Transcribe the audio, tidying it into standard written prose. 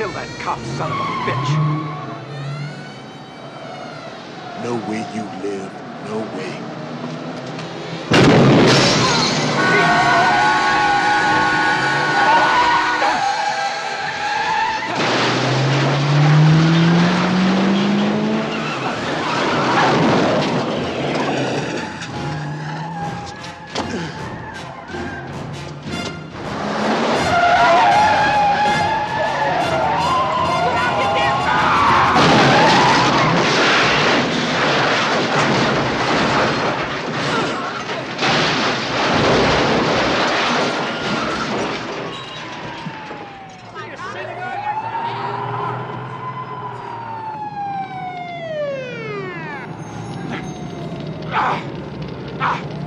Kill that cop son of a bitch. No way you live, no way. Ah!